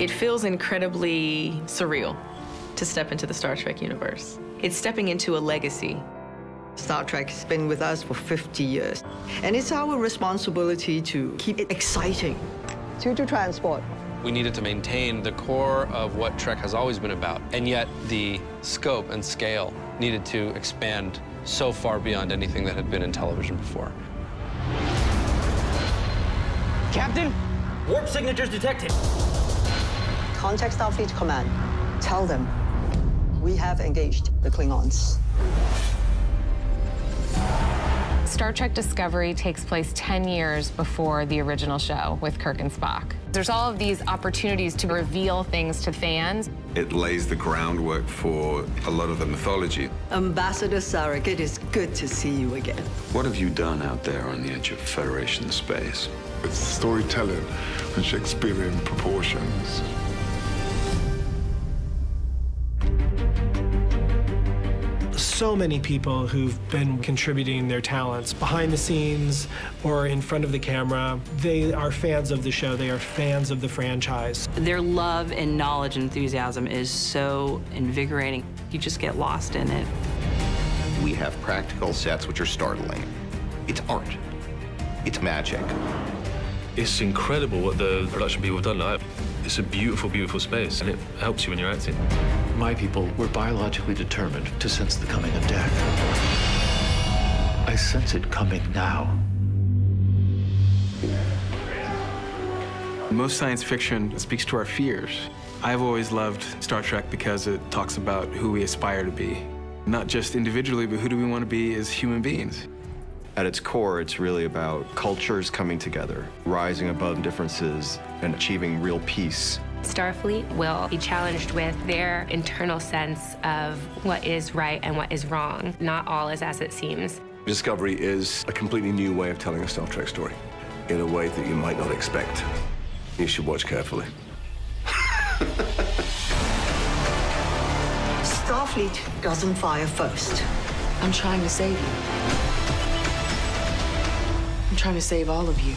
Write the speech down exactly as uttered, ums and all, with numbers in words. It feels incredibly surreal to step into the Star Trek universe. It's stepping into a legacy. Star Trek's been with us for fifty years, and it's our responsibility to keep it exciting. Due to transport. We needed to maintain the core of what Trek has always been about, and yet the scope and scale needed to expand so far beyond anything that had been in television before. Captain, warp signatures detected. Contact Starfleet Command. Tell them we have engaged the Klingons. Star Trek Discovery takes place ten years before the original show with Kirk and Spock. There's all of these opportunities to reveal things to fans. It lays the groundwork for a lot of the mythology. Ambassador Sarek, it is good to see you again. What have you done out there on the edge of Federation space? It's storytelling in Shakespearean proportions. So many people who've been contributing their talents behind the scenes or in front of the camera. They are fans of the show. They are fans of the franchise. Their love and knowledge and enthusiasm is so invigorating. You just get lost in it. We have practical sets which are startling. It's art. It's magic. It's incredible what the production people have done. Like, it's a beautiful, beautiful space, and it helps you when you're acting. My people were biologically determined to sense the coming of death. I sense it coming now. Most science fiction speaks to our fears. I've always loved Star Trek because it talks about who we aspire to be. Not just individually, but who do we want to be as human beings? At its core, it's really about cultures coming together, rising above differences, and achieving real peace. Starfleet will be challenged with their internal sense of what is right and what is wrong. Not all is as it seems. Discovery is a completely new way of telling a Star Trek story in a way that you might not expect. You should watch carefully. Starfleet doesn't fire first. I'm trying to save you. I'm trying to save all of you.